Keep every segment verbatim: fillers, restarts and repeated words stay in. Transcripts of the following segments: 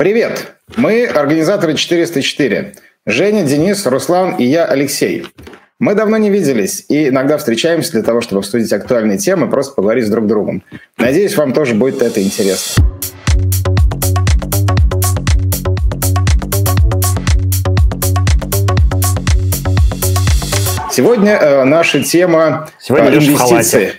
Привет! Мы организаторы четыреста четыре. Женя, Денис, Руслан и я, Алексей. Мы давно не виделись и иногда встречаемся для того, чтобы обсудить актуальные темы, просто поговорить с друг другом. Надеюсь, вам тоже будет это интересно. Сегодня э, наша тема Сегодня инвестиции.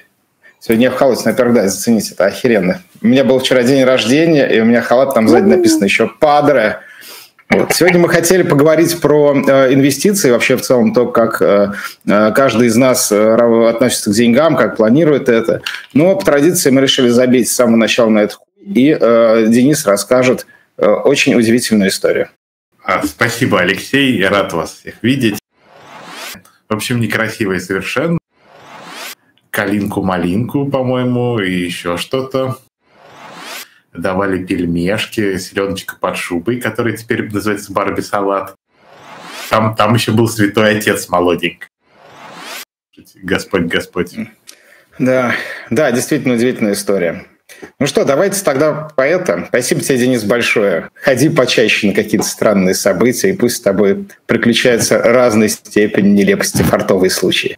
Сегодня я в халате, во-первых, да, зацените, это охеренно. У меня был вчера день рождения, и у меня халат, там сзади написано еще «Падре». Вот. Сегодня мы хотели поговорить про э, инвестиции, вообще в целом то, как э, каждый из нас э, относится к деньгам, как планирует это. Но по традиции мы решили забить с самого начала на это. И э, Денис расскажет э, очень удивительную историю. Спасибо, Алексей, я рад вас всех видеть. В общем, некрасивый совершенно. Калинку-малинку, по-моему, и еще что-то. Давали пельмешки, селеночка под шубой, который теперь называется барби-салат. Там, там еще был святой отец молоденький. Господь, Господь. Да, да, действительно удивительная история. Ну что, давайте тогда по это. Спасибо тебе, Денис, большое. Ходи почаще на какие-то странные события, и пусть с тобой приключаются разной степени нелепости фартовые случаи.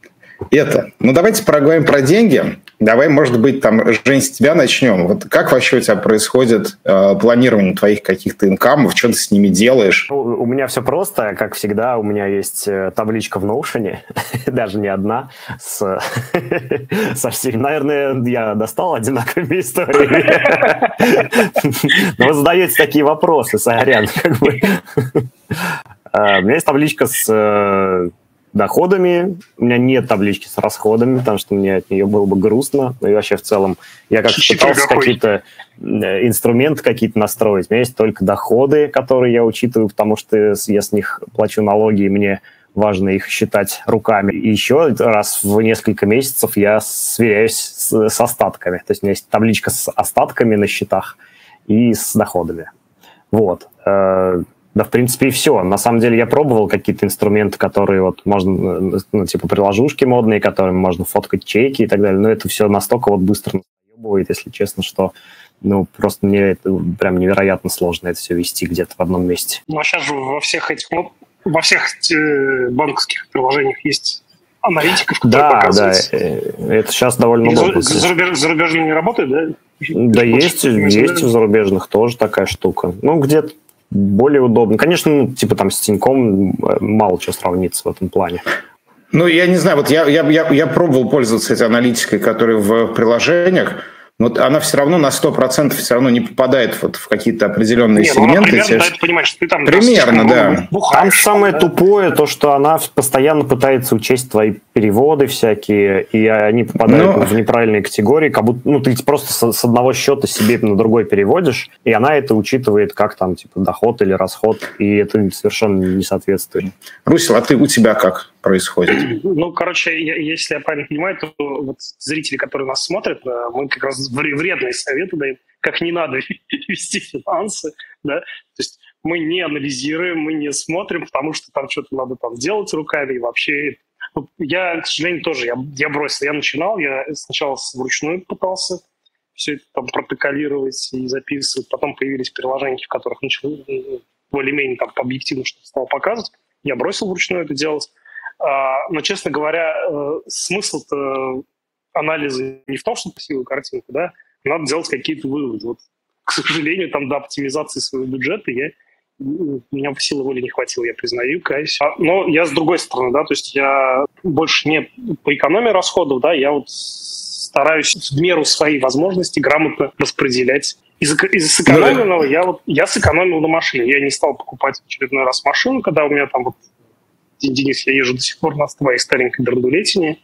Это. Ну, давайте проговорим про деньги. Давай, может быть, там, Жень, с тебя начнем. Вот как вообще у тебя происходит э, планирование твоих каких-то инкамов? Что ты с ними делаешь? Ну, у меня все просто, как всегда. У меня есть табличка в Notion, даже не одна, с... со всеми. Наверное, я достал одинаковые истории. Но вы задаете такие вопросы, сорян, как бы. У меня есть табличка с... доходами, у меня нет таблички с расходами, потому что мне от нее было бы грустно, и вообще в целом я как-то пытался какие-то инструменты какие-то настроить, у меня есть только доходы, которые я учитываю, потому что я с них плачу налоги, и мне важно их считать руками. И еще раз в несколько месяцев я сверяюсь с, с остатками, то есть у меня есть табличка с остатками на счетах и с доходами. Вот. Да, в принципе, и все. На самом деле я пробовал какие-то инструменты, которые вот можно, ну, типа приложушки модные, которыми можно фоткать чеки и так далее, но это все настолько вот быстро наебывает, если честно, что, ну, просто мне это прям невероятно сложно это все вести где-то в одном месте. Ну, а сейчас же во всех этих, ну, во всех банковских приложениях есть аналитиков, которые показывают. Да, да, это сейчас довольно много. Зарубежные не работают, да? Да, есть, есть в зарубежных тоже такая штука. Ну, где-то более удобно. Конечно, ну, типа там с Тиньком мало чего сравнится в этом плане. Ну, я не знаю, вот я, я, я, я пробовал пользоваться этой аналитикой, которая в приложениях, но она все равно на сто процентов все равно не попадает вот в какие-то определенные не, сегменты. Ну, примерно, понимаешь, что ты там примерно, да. Бухаешь, там самое да? тупое то, что она постоянно пытается учесть твои переводы всякие, и они попадают ну... в неправильные категории, как будто ну ты просто с, с одного счета себе на другой переводишь, и она это учитывает как там типа доход или расход, и это совершенно не соответствует. Русил, а ты у тебя как происходит? Ну, короче, я, если я правильно понимаю, то вот зрители, которые нас смотрят, мы как раз вредные советы даем, как не надо вести финансы, да, то есть мы не анализируем, мы не смотрим, потому что там что-то надо там делать руками, и вообще я, к сожалению, тоже, я, я бросил, я начинал, я сначала вручную пытался все это там протоколировать и записывать, потом появились приложения, в которых начал более-менее там по объективу что-то стало показывать, я бросил вручную это делать, но, честно говоря, смысл-то анализа не в том, что красивую картинку, да, надо делать какие-то выводы. Вот, к сожалению, там до оптимизации своего бюджета я, у меня силы воли не хватило, я признаю, каюсь. Но я с другой стороны, да, то есть я больше не по экономии расходов, да, я вот стараюсь в меру своей возможности грамотно распределять. Из, из сэкономленного я вот, я сэкономил на машине, я не стал покупать в очередной раз машину, когда у меня там вот Денис, я езжу до сих пор на твоей старенькой драндулетине.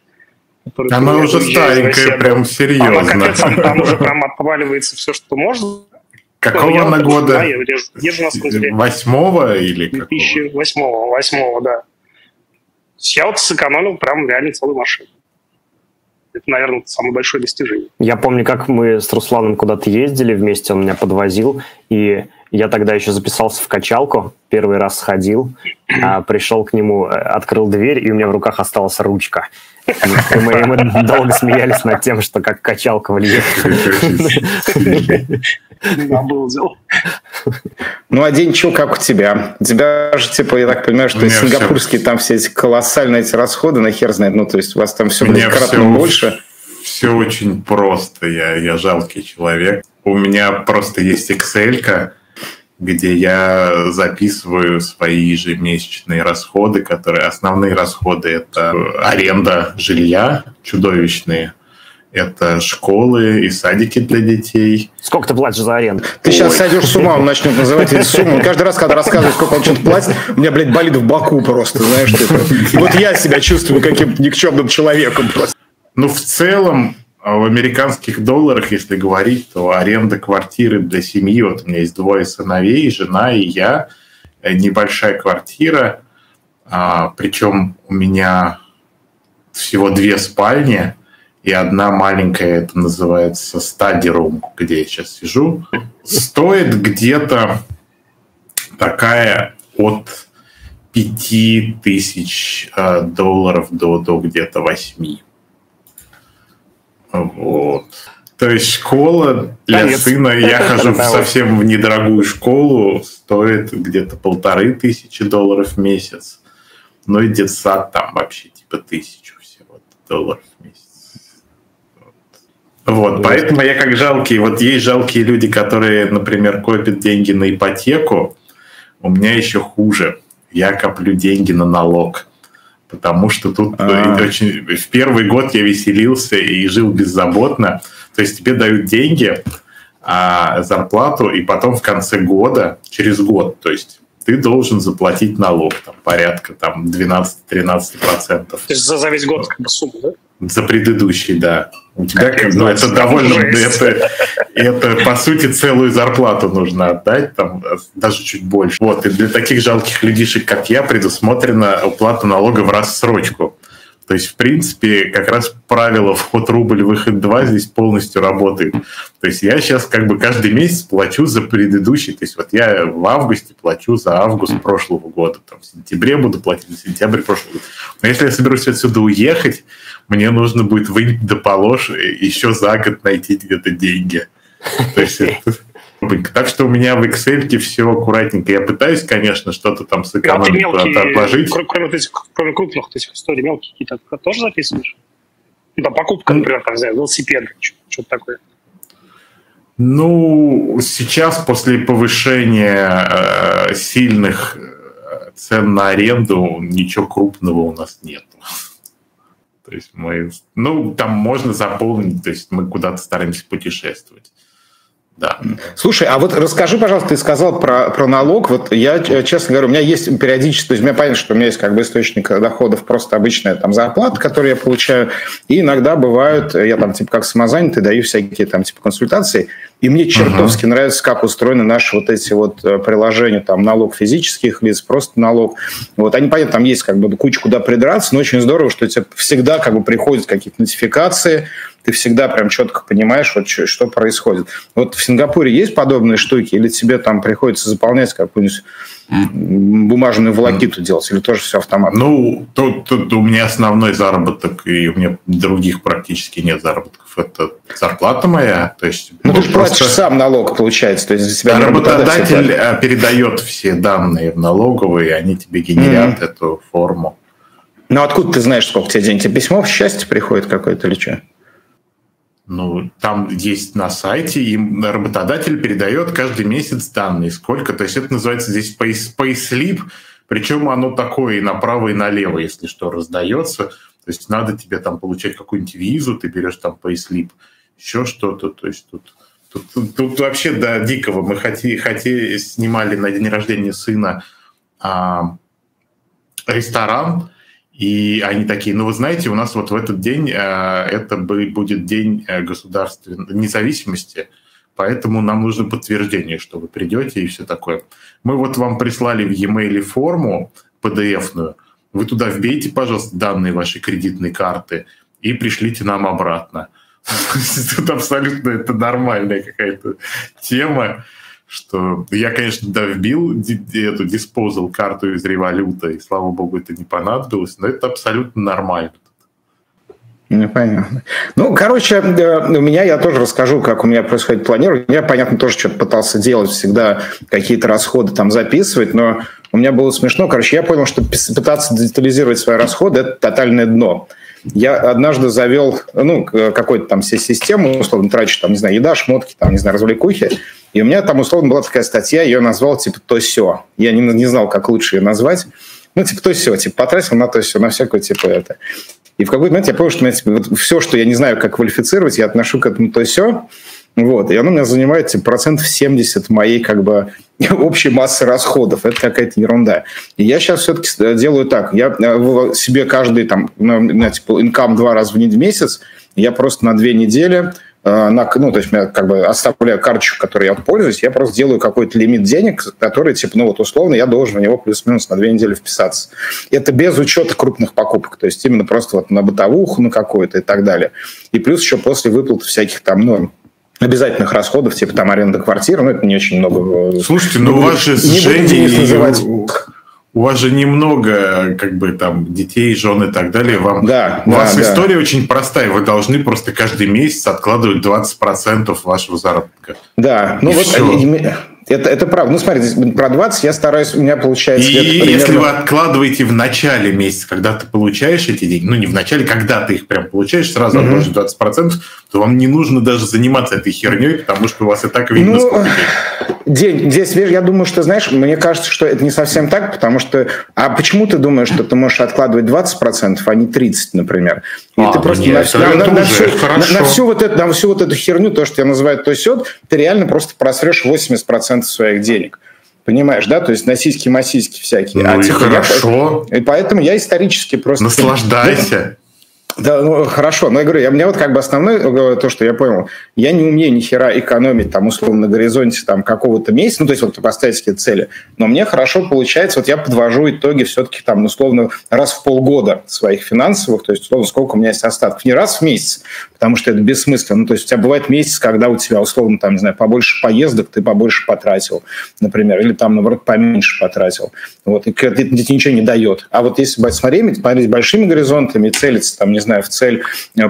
Она уже старенькая, прям серьезно. Она капец, там уже прям отваливается все, что можно. Какого она года? Восьмого или какого? две тысячи восьмого, восьмого, да. Я вот сэкономил прям реально целую машину. Это, наверное, самое большое достижение. Я помню, как мы с Русланом куда-то ездили вместе, он меня подвозил, и я тогда еще записался в качалку, первый раз сходил, пришел к нему, открыл дверь, и у меня в руках осталась ручка. И мы, и мы долго смеялись над тем, что как качалка влияет. Ну, а день что, как у тебя? У тебя же, типа, я так понимаю, что сингапурские все... там все эти колоссальные эти расходы на хер знает. Ну, то есть у вас там все будет кратно все... больше. Все очень просто. Я, я жалкий человек. У меня просто есть Excel-ка, где я записываю свои ежемесячные расходы, которые основные расходы – это аренда жилья, чудовищные, это школы и садики для детей. Сколько ты платишь за аренду? Ты Ой. сейчас сойдешь с ума, он начнет называть эти суммы. Он каждый раз, когда рассказывает, сколько он что-то платит, у меня, блядь, болит в боку просто, знаешь, типа. Вот я себя чувствую каким-то никчемным человеком просто. Ну, в целом, в американских долларах, если говорить, то аренда квартиры для семьи, вот у меня есть двое сыновей, жена и я, небольшая квартира, причем у меня всего две спальни, и одна маленькая, это называется study room, где я сейчас сижу, стоит где-то такая от пять тысяч долларов до, до где-то восьми. Вот. То есть школа для Конец. сына, я хожу в совсем в недорогую школу, стоит где-то полторы тысячи долларов в месяц. Ну и детсад там вообще типа тысячу всего долларов в месяц. Вот, вот. Поэтому я как жалкий. Вот есть жалкие люди, которые, например, копят деньги на ипотеку. У меня еще хуже. Я коплю деньги на налог. Потому что тут А-а-а. очень... В первый год я веселился и жил беззаботно. То есть тебе дают деньги, а, зарплату, и потом в конце года, через год, то есть ты должен заплатить налог там, порядка там, двенадцать-тринадцать процентов. То есть за, за весь год как бы сумму, да? За предыдущий, да. У тебя как бы это довольно... Это, это, по сути, целую зарплату нужно отдать, там, даже чуть больше. Вот, и для таких жалких людишек, как я, предусмотрена уплата налога в рассрочку. То есть, в принципе, как раз правило «вход рубль, выход два» здесь полностью работает. То есть я сейчас как бы каждый месяц плачу за предыдущий. То есть вот я в августе плачу за август прошлого года. Там, в сентябре буду платить за сентябрь прошлого года. Но если я соберусь отсюда уехать, мне нужно будет выйти до полож еще за год найти где-то деньги. То есть, так что у меня в Excel все аккуратненько. Я пытаюсь, конечно, что-то там сэкономить, куда-то отложить. Кроме, кроме крупных этих историй, мелкие какие-то тоже записываешь? Ну, там покупка, например, там, знаю, велосипед, что-то такое. Ну, сейчас после повышения э, сильных цен на аренду ничего крупного у нас нет. То есть мы, ну, там можно заполнить, то есть мы куда-то стараемся путешествовать. Да. Слушай, а вот расскажи, пожалуйста, ты сказал про, про налог. Вот я, честно говоря, у меня есть периодически, то есть мне понятно, что у меня есть как бы источник доходов, просто обычная там зарплата, которую я получаю, и иногда бывают, я там типа как самозанятый даю всякие там типа консультации, и мне чертовски uh-huh. нравится, как устроены наши вот эти вот приложения, там налог физических лиц, просто налог. Вот они, понятно, там есть как бы куча куда придраться, но очень здорово, что тебе всегда как бы приходят какие-то нотификации, ты всегда прям четко понимаешь, вот, что, что происходит. Вот в Сингапуре есть подобные штуки, или тебе там приходится заполнять какую-нибудь бумажную волокиту делать, или тоже все автоматом? Ну, тут, тут у меня основной заработок, и у меня других практически нет заработков. Это зарплата моя. То есть, ну, ты же просто... платишь сам налог, получается. То есть за себя работодатель передает все данные в налоговые, и они тебе генерят mm-hmm. эту форму. Ну, откуда ты знаешь, сколько тебе денег? Тебе письмо в счастье приходит какое-то или что? Ну, там есть на сайте, им работодатель передает каждый месяц данные, сколько. То есть это называется здесь payslip, причем оно такое и направо, и налево, если что, раздается. То есть надо тебе там получать какую-нибудь визу, ты берешь там payslip, еще что-то. То есть тут, тут, тут, тут вообще до дикого. Мы хотели, хотели, снимали на день рождения сына а, ресторан, и они такие, ну, вы знаете, у нас вот в этот день, э, это будет день государственной независимости, поэтому нам нужно подтверждение, что вы придете и все такое. Мы вот вам прислали в e-mail форму пи ди эф-ную, вы туда вбейте, пожалуйста, данные вашей кредитной карты и пришлите нам обратно. Тут абсолютно это нормальная какая-то тема. Что я, конечно, да, вбил эту disposal карту из Revolut, и слава богу, это не понадобилось, но это абсолютно нормально. Понятно. Ну, короче, у меня, я тоже расскажу, как у меня происходит планирование. Я, понятно, тоже что-то пытался делать, всегда какие-то расходы там записывать, но у меня было смешно. Короче, я понял, что пытаться детализировать свои расходы – это тотальное дно. Я однажды завел, ну, какую-то там все систему, условно, трачу, там, не знаю, еда, шмотки, там, не знаю, развлекухи, и у меня там, условно, была такая статья, ее назвал, типа, то-сё. Я не, не знал, как лучше ее назвать. Ну, типа, то-сё, типа, потратил на то-сё, на всякое, типа, это. И в какой-то момент я понял, что у меня, типа, вот все, что я не знаю, как квалифицировать, я отношу к этому то-сё. Вот, и оно у меня занимает типа, процентов семьдесят моей как бы общей массы расходов. Это какая-то ерунда. И я сейчас все-таки делаю так. Я себе каждый там, ну, типа, инкам два раза в месяц, я просто на две недели, на, ну, то есть я как бы оставляю карточку, которой я пользуюсь, я просто делаю какой-то лимит денег, который, типа, ну, вот условно я должен в него плюс-минус на две недели вписаться. Это без учета крупных покупок, то есть именно просто вот на бытовуху, на какую-то и так далее. И плюс еще после выплаты всяких там, ну, обязательных расходов, типа там аренда квартиры, ну это не очень много. Слушайте, ну, но у вас же с Женей, у вас же немного как бы там детей, жен и так далее. Вам, да, у да, вас да. История очень простая. Вы должны просто каждый месяц откладывать двадцать процентов вашего заработка. Да, и ну все. Вот. Это, это правда. Ну, смотри, про двадцать я стараюсь, у меня получается... И примерно... если вы откладываете в начале месяца, когда ты получаешь эти деньги, ну, не в начале, когда ты их прям получаешь, сразу отложишь mm-hmm. двадцать процентов, то вам не нужно даже заниматься этой херней, потому что у вас и так видно, ну, сколько денег. Здесь, я думаю, что, знаешь, мне кажется, что это не совсем так, потому что... А почему ты думаешь, что ты можешь откладывать двадцать процентов, а не тридцать процентов, например? И а, ты просто нет, на, на, на, всю, на, на, всю вот эту, на всю вот эту херню, то, что я называю то-сё, ты реально просто просрешь восемьдесят процентов своих денег. Понимаешь, да? То есть на сиськи-масиськи всякие. Ну а и типа, хорошо. Я, и поэтому я исторически просто... Наслаждайся. Да, ну, хорошо. Но я говорю, я, у меня вот как бы основное то, что я понял, я не умею ни хера экономить там условно на горизонте там какого-то месяца, ну, то есть вот поставить какие-то цели, но мне хорошо получается, вот я подвожу итоги все-таки там условно раз в полгода своих финансовых, то есть условно сколько у меня есть остатков, не раз в месяц, потому что это бессмысленно. Ну, то есть у тебя бывает месяц, когда у тебя условно там, не знаю, побольше поездок, ты побольше потратил, например, или там, наоборот, поменьше потратил. Вот, и это ничего не дает. А вот если смотреть, смотреть большими горизонтами и целиться там, не знаю, в цель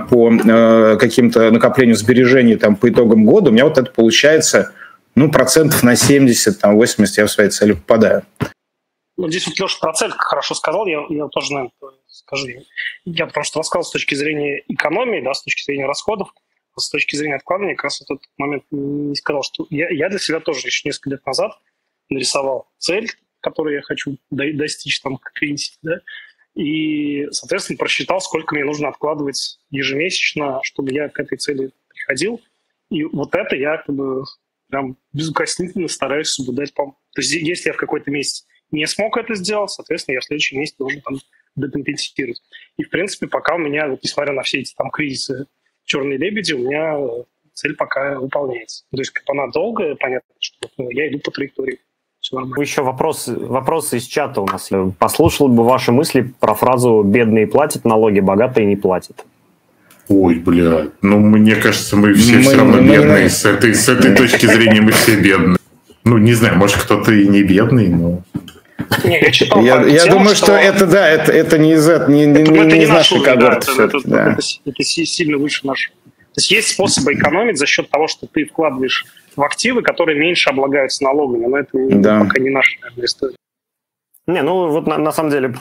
по э, каким-то накоплению сбережений там, по итогам года, у меня вот это получается, ну, процентов на семьдесят, восемьдесят я в свои цели попадаю. Ну, здесь вот Леша про цель хорошо сказал, я, я тоже, наверное, скажу. Я потому что рассказывал с точки зрения экономии, да, с точки зрения расходов, с точки зрения откладывания, как раз в этот момент не сказал, что я, я для себя тоже еще несколько лет назад нарисовал цель, которую я хочу достичь там к пенсии, да, и, соответственно, просчитал, сколько мне нужно откладывать ежемесячно, чтобы я к этой цели приходил. И вот это я как бы прям безукоснительно стараюсь соблюдать. То есть если я в какой-то месяц не смог это сделать, соответственно, я в следующий месяц должен там декомпенсировать. И, в принципе, пока у меня, вот, несмотря на все эти там кризисы «Черные лебеди», у меня цель пока выполняется. То есть она долгая, понятно, что ну, я иду по траектории. Еще вопрос, вопросы из чата у нас. Послушал бы ваши мысли про фразу «бедные платят налоги, богатые не платят». Ой, бля, ну мне кажется, мы все мы, все равно мы, бедные. Мы... С, этой, с этой точки зрения мы все бедные. Ну, не знаю, может, кто-то и не бедный, но... Не, я читал, я, я тему, думаю, что, что это, да, это, это не из не, не, не нашей когорты. Да, это, да. это, это сильно выше нашего. То есть есть способы экономить за счет того, что ты вкладываешь в активы, которые меньше облагаются налогами, но это да. пока не наша, наверное, история. Не, ну вот на, на самом деле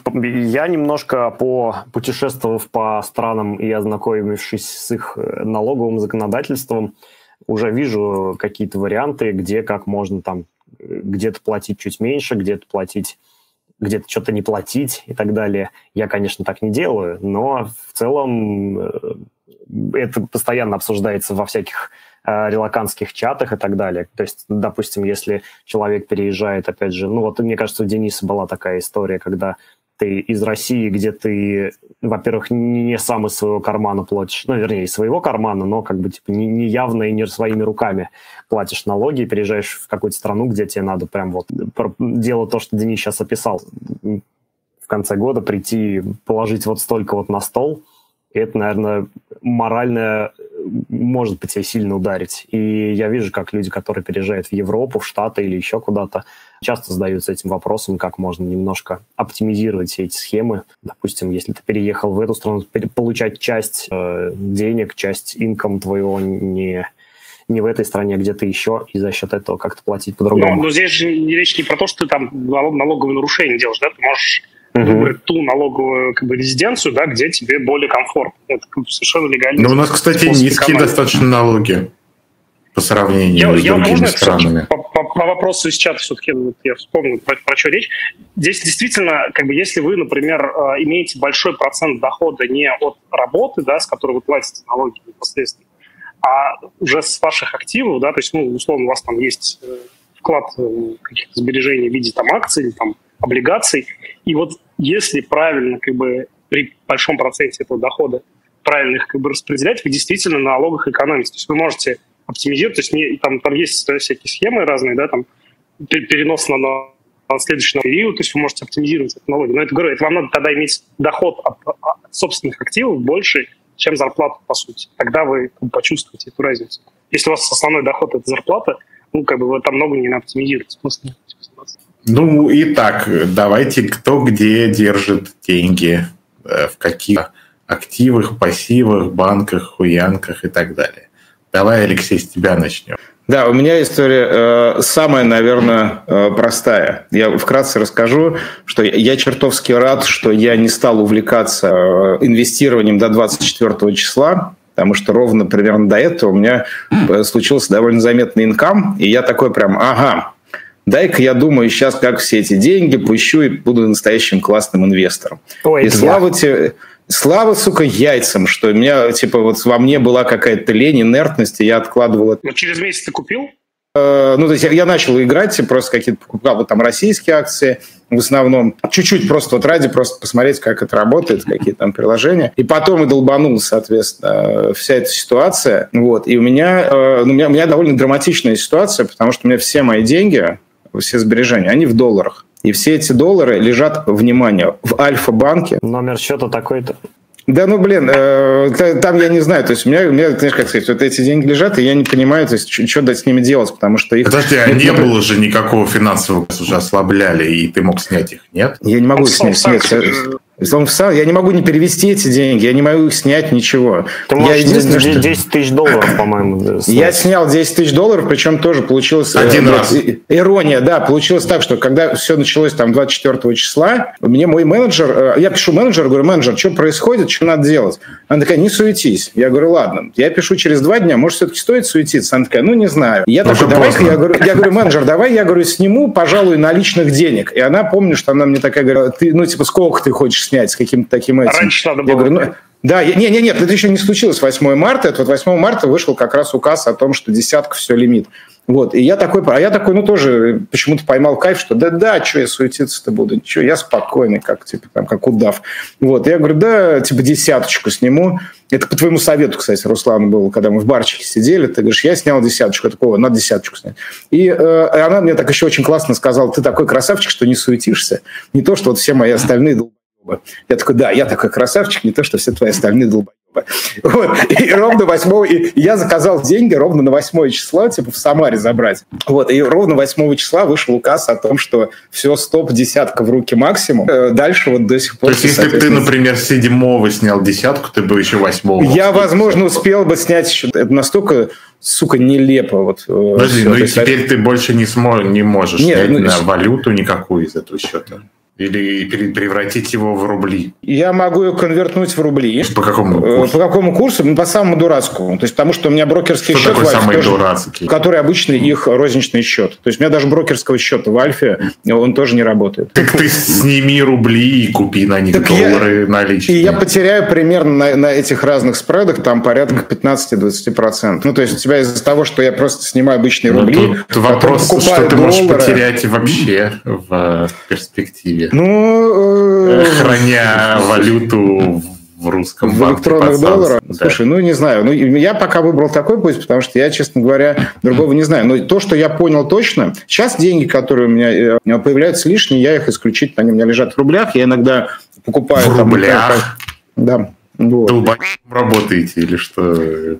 я немножко по путешествовав по странам и ознакомившись с их налоговым законодательством, уже вижу какие-то варианты, где как можно там где-то платить чуть меньше, где-то платить, где-то что-то не платить и так далее. Я, конечно, так не делаю, но в целом это постоянно обсуждается во всяких э, релокантских чатах и так далее. То есть, допустим, если человек переезжает, опять же, ну вот, мне кажется, у Дениса была такая история, когда ты из России, где ты, во-первых, не сам из своего кармана платишь, ну, вернее, из своего кармана, но как бы типа не, не явно и не своими руками платишь налоги и переезжаешь в какую-то страну, где тебе надо прям вот делать то, что Денис сейчас описал. В конце года прийти, положить вот столько вот на стол, это, наверное, морально может быть тебя сильно ударить. И я вижу, как люди, которые переезжают в Европу, в Штаты или еще куда-то, часто задаются этим вопросом, как можно немножко оптимизировать все эти схемы. Допустим, если ты переехал в эту страну, получать часть э, денег, часть инком твоего не... не в этой стране, а где-то еще, и за счет этого как-то платить по-другому. Но, но здесь же речь не про то, что ты там налоговое нарушение делаешь, да, ты можешь uh-huh. выбрать ту налоговую как бы резиденцию, да, где тебе более комфортно. Это совершенно легально. Но у нас, кстати, низкие команды. достаточно налоги по сравнению я, с я другими странами. По, по, по вопросу из чата все-таки я вспомнил, про, про что речь. Здесь действительно, как бы, если вы, например, имеете большой процент дохода не от работы, да, с которой вы платите налоги непосредственно, а уже с ваших активов, да, то есть, ну, условно, у вас там есть вклад каких-то сбережений в виде там акций или там облигаций, и вот если правильно, как бы, при большом проценте этого дохода правильно их, как бы, распределять, вы действительно на налогах экономите. То есть вы можете оптимизировать, то есть не, там, там есть всякие схемы разные, да, там перенос на, на следующий период, то есть вы можете оптимизировать эти налоги. Но это, говорю, это вам надо тогда иметь доход от, от собственных активов больше, чем зарплату, по сути. Тогда вы почувствуете эту разницу. Если у вас основной доход – это зарплата, ну, как бы вы там много не оптимизируете. Ну, и так, давайте, кто где держит деньги, в каких активах, пассивах, банках, хуянках и так далее. Давай, Алексей, с тебя начнем. Да, у меня история э, самая, наверное, э, простая. Я вкратце расскажу, что я чертовски рад, что я не стал увлекаться э, инвестированием до двадцать четвёртого числа, потому что ровно примерно до этого у меня случился довольно заметный инкам, и я такой прям, ага, дай-ка я думаю сейчас, как все эти деньги пущу и буду настоящим классным инвестором. Ой, и слава тебе... Слава, сука, яйцам, что у меня, типа, вот во мне была какая-то лень, инертность, и я откладывал это. Ну, через месяц ты купил? Э, ну, то есть я, я начал играть, просто какие-то покупал вот там российские акции в основном. Чуть-чуть просто вот ради, просто посмотреть, как это работает, какие там приложения. И потом и долбанул, соответственно, вся эта ситуация. Вот. И у меня, э, у меня, у меня довольно драматичная ситуация, потому что у меня все мои деньги, все сбережения, они в долларах. И все эти доллары лежат, внимание, в Альфа-банке. Номер счета такой-то. Да, ну, блин, э, там я не знаю. То есть у меня, у меня, знаешь, как сказать, вот эти деньги лежат, и я не понимаю, то есть, что с ними делать, потому что их... Подожди, а не было же никакого финансового, уже ослабляли, и ты мог снять их, нет? Я не могу их снять. Я не могу не перевести эти деньги, я не могу их снять, ничего. Ты можешь десять тысяч долларов, по-моему. Я снял десять тысяч долларов, причем тоже получилось... Один раз. Ирония, да, получилось так, что когда все началось там двадцать четвёртого числа, мне мой менеджер... Я пишу менеджеру, говорю, менеджер, что происходит, что надо делать? Она такая, не суетись. Я говорю, ладно. Я пишу через два дня, может, все-таки стоит суетиться? Она такая, ну, не знаю. Я такой, давай, я говорю, менеджер, давай, я говорю, сниму, пожалуй, наличных денег. И она, помню, что она мне такая говорит, ну, типа, сколько ты хочешь снять с каким-то таким этим. Раньше надо было. Я говорю, ну, да, нет, нет, нет, это еще не случилось восьмого марта. Это вот восьмого марта вышел как раз указ о том, что десятка все лимит. Вот, и я такой, а я такой, ну, тоже почему-то поймал кайф, что да-да, что я суетиться-то буду, ничего, я спокойный, как, типа, там, как удав. Вот, я говорю, да, типа, десяточку сниму. Это по твоему совету, кстати, Руслан, был, когда мы в барчике сидели, ты говоришь, я снял десяточку, я такого, надо десяточку снять. И э, она мне так еще очень классно сказала, ты такой красавчик, что не суетишься, не то, что вот все мои остальные долбы. Я такой, да, я такой красавчик, не то, что все твои остальные долбоебы. Вот. И ровно восьмого... И я заказал деньги ровно на восьмое число, типа в Самаре забрать. Вот. И ровно восьмого числа вышел указ о том, что все, стоп, десятка в руки максимум. Дальше вот до сих пор... То есть, если бы ты, например, седьмого снял десятку, ты бы еще восьмого... Я, возможно, успел бы снять еще... Это настолько... Сука, нелепо. Вот, подожди, ну и теперь ты больше не, смо... не можешь Нет, снять ну, на валюту никакую из этого счета? Или превратить его в рубли? Я могу ее конвертнуть в рубли. По какому курсу? По какому курсу? Ну, по самому дурацкому. То есть потому, что у меня брокерский что счет такой в Альфе, самый тоже, дурацкий? Который обычный их розничный счет. То есть у меня даже брокерского счета в Альфе, он тоже не работает. Так ты сними рубли и купи на них так доллары я, наличные. И я потеряю примерно на, на этих разных спредах там порядка пятнадцать-двадцать процентов. Ну, то есть у тебя из-за того, что я просто снимаю обычные рубли... Ну, тут вопрос, что ты доллары. Можешь потерять вообще в перспективе. Ну, э... храня валюту в русском банке. В электронных долларах? Да. Слушай, ну не знаю. Ну, я пока выбрал такой путь, потому что я, честно говоря, другого не знаю. Но то, что я понял точно, сейчас деньги, которые у меня появляются лишние, я их исключительно, они у меня лежат в рублях. Я иногда покупаю... В там, рублях? Как, да. Вот. Долбоебом работаете или что?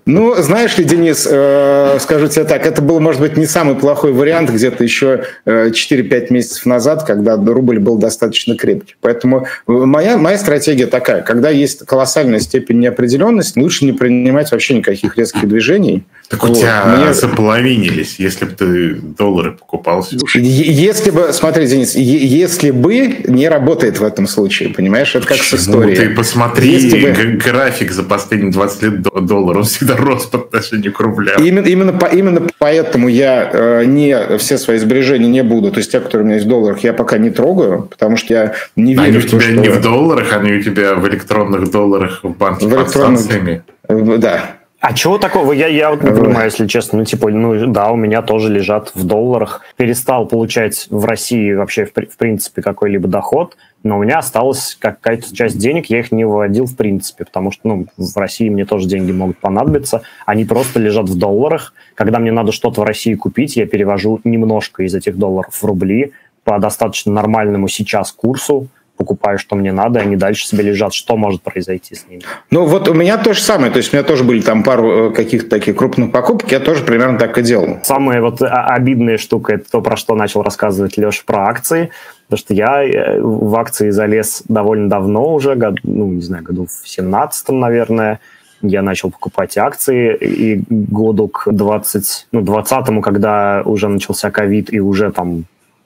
Ну, знаешь ли, Денис, э, скажу тебе так, это был, может быть, не самый плохой вариант где-то еще четыре-пять месяцев назад, когда рубль был достаточно крепкий. Поэтому моя, моя стратегия такая, когда есть колоссальная степень неопределенности, лучше не принимать вообще никаких резких движений. Так вот, у тебя мне... заполовинились, если бы ты доллары покупал. Если бы, смотри, Денис, если бы не работает в этом случае, понимаешь, это как с историей. Ты посмотри, если бы... график за последние двадцать лет доллара, он всегда рос по отношению к рублю. Именно, именно, по, именно поэтому я э, не, все свои сбережения не буду, то есть те, которые у меня есть в долларах, я пока не трогаю, потому что я не верю. Они в то, у тебя что... не в долларах, они у тебя в электронных долларах в банке в под станциями. Да. А чего такого? Я, я вот не понимаю, если честно. Ну, типа, ну да, у меня тоже лежат в долларах. Перестал получать в России вообще, в, в принципе, какой-либо доход, но у меня осталась какая-то часть денег, я их не выводил в принципе, потому что, ну, в России мне тоже деньги могут понадобиться. Они просто лежат в долларах. Когда мне надо что-то в России купить, я перевожу немножко из этих долларов в рубли по достаточно нормальному сейчас курсу. Покупаю, что мне надо, и они дальше себе лежат. Что может произойти с ними? Ну, вот у меня то же самое. То есть у меня тоже были там пару каких-то таких крупных покупок. Я тоже примерно так и делал. Самая вот обидная штука – это то, про что начал рассказывать Леша, про акции. Потому что я в акции залез довольно давно уже, год, ну, не знаю, году в семнадцатом, наверное. Я начал покупать акции, и году к двадцатому, ну, двадцатому, когда уже начался ковид, и уже там...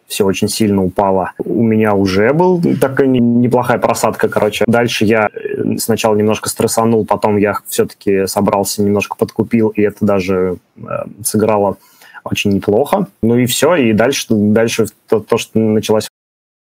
все очень сильно упало. У меня уже была такая неплохая просадка, короче. Дальше я сначала немножко стрессанул, потом я все-таки собрался, немножко подкупил, и это даже э, сыграло очень неплохо. Ну и все, и дальше, дальше то, то, что началось.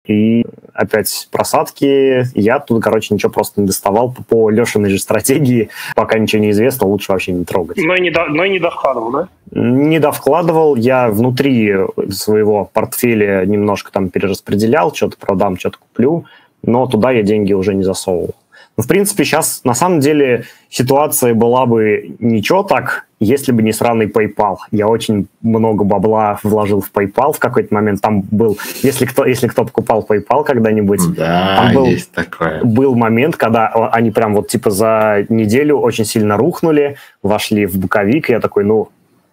И опять просадки. Я тут, короче, ничего просто не доставал. По, по Лешиной же стратегии, пока ничего не известно, лучше вообще не трогать. Но и не, до, но и не довкладывал, да? Не довкладывал. Я внутри своего портфеля немножко там перераспределял, что-то продам, что-то куплю, но туда я деньги уже не засовывал. Ну, в принципе, сейчас, на самом деле, ситуация была бы ничего так, если бы не сраный PayPal. Я очень много бабла вложил в PayPal в какой-то момент. Там был, если кто, если кто покупал PayPal когда-нибудь, да, там был, есть такое. Был момент, когда они прям вот типа за неделю очень сильно рухнули, вошли в боковик, и я такой, ну,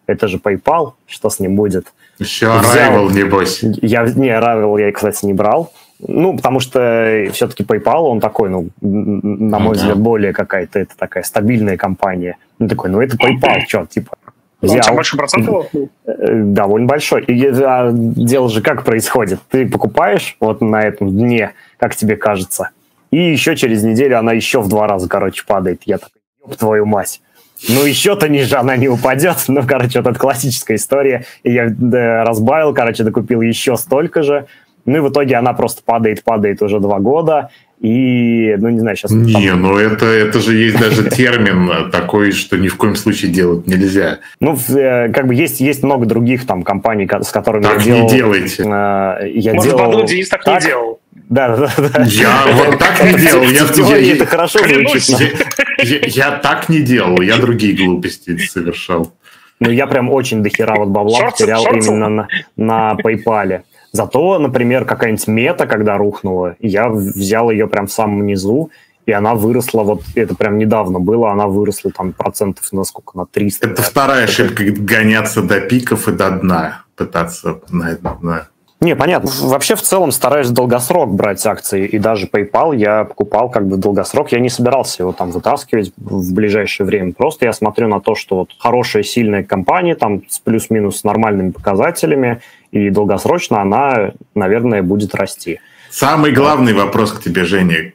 это же PayPal, что с ним будет? Еще Arrival, небось. Я, не, Arrival я, кстати, не брал. Ну, потому что все-таки PayPal, он такой, ну, на мой взгляд, более какая-то это такая стабильная компания. Ну, такой, ну, это PayPal, что, типа... Он взял... большой процент был? Довольно большой. И а, дело же как происходит? Ты покупаешь вот на этом дне, как тебе кажется, и еще через неделю она еще в два раза, короче, падает. Я такой, ёб твою мать. Ну, еще-то ниже она не упадет. Ну, короче, вот эта классическая история. И я да, разбавил, короче, докупил еще столько же. Ну и в итоге она просто падает, падает уже два года, и, ну не знаю, сейчас... Не, там... ну это, это же есть даже термин такой, что ни в коем случае делать нельзя. Ну, как бы есть, есть много других там компаний, с которыми я делал... Так не делайте. Может, подумал, Денис так не делал. Да, да, да. Я вот так не делал. Это хорошо звучит. Я так не делал, я другие глупости совершал. Ну я прям очень дохера вот бабла потерял именно на PayPal. Зато, например, какая-нибудь Мета, когда рухнула, я взял ее прям в самом низу, и она выросла, вот это прям недавно было, она выросла там процентов на сколько, на триста. Это да, вторая это... ошибка, гоняться до пиков и до дна, пытаться на это дно. Не, понятно. Вообще, в целом, стараюсь в долгосрок брать акции, и даже PayPal я покупал как бы в долгосрок. Я не собирался его там вытаскивать в ближайшее время. Просто я смотрю на то, что вот хорошая, сильная компания, там с плюс-минус нормальными показателями, и долгосрочно она, наверное, будет расти. Самый главный вопрос к тебе, Женя.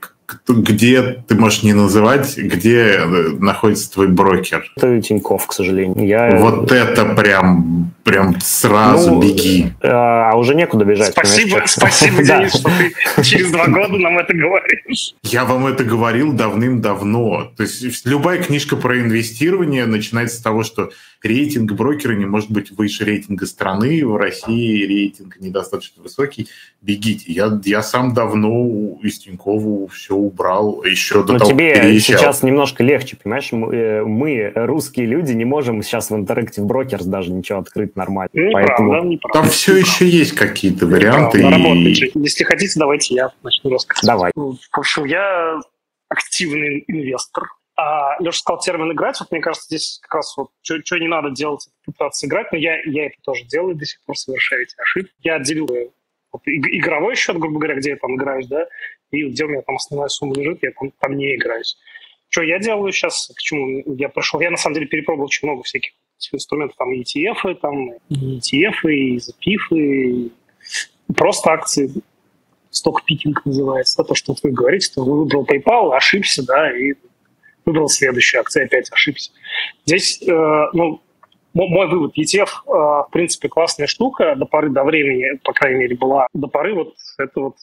Где, ты можешь не называть, где находится твой брокер? Это Тинькофф, к сожалению. Я... Вот это прям, прям сразу ну, беги. А уже некуда бежать. Спасибо, спасибо, Денис, что ты через два года нам это говоришь. Я вам это говорил давным-давно. То есть любая книжка про инвестирование начинается с того, что рейтинг брокера не может быть выше рейтинга страны. В России рейтинг недостаточно высокий. Бегите. Я, я сам давно из Тинькова все убрал. Еще до Но того, тебе переезжал. Сейчас немножко легче, понимаешь? Мы, мы, русские люди, не можем сейчас в Interactive Brokers даже ничего открыть нормально. Не Поэтому... правда, не правда. Там все не еще правда. Есть какие-то варианты. И... Если хотите, давайте я начну рассказывать. Давай. В общем, я... активный инвестор. А Леша сказал термин «играть». Вот мне кажется, здесь как раз вот что не надо делать, это пытаться играть. Но я, я это тоже делаю до сих пор, совершаю эти ошибки. Я отделил вот, игровой счет, грубо говоря, где я там играюсь, да, и где у меня там основная сумма лежит, я там, там не играюсь. Что я делаю сейчас, к чему я пришел? Я, на самом деле, перепробовал очень много всяких инструментов, там, и ти эф, там, и и ти эф, и запиф, и просто акции. Сток-пикинг называется, да, то, что вы говорите, что вы выбрал PayPal, ошибся, да, и выбрал следующую акцию, опять ошибся. Здесь, э, ну, мой вывод, и ти эф, э, в принципе, классная штука, до поры до времени, по крайней мере, была, до поры вот это вот